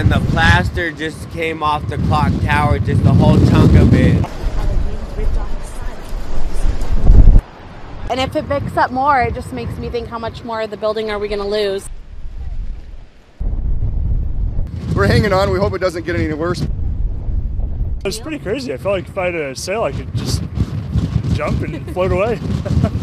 And the plaster just came off the clock tower, just a whole chunk of it. And if it picks up more, it just makes me think, how much more of the building are we gonna lose? We're hanging on, we hope it doesn't get any worse. It's pretty crazy. I felt like if I had a sail, I could just jump and float away.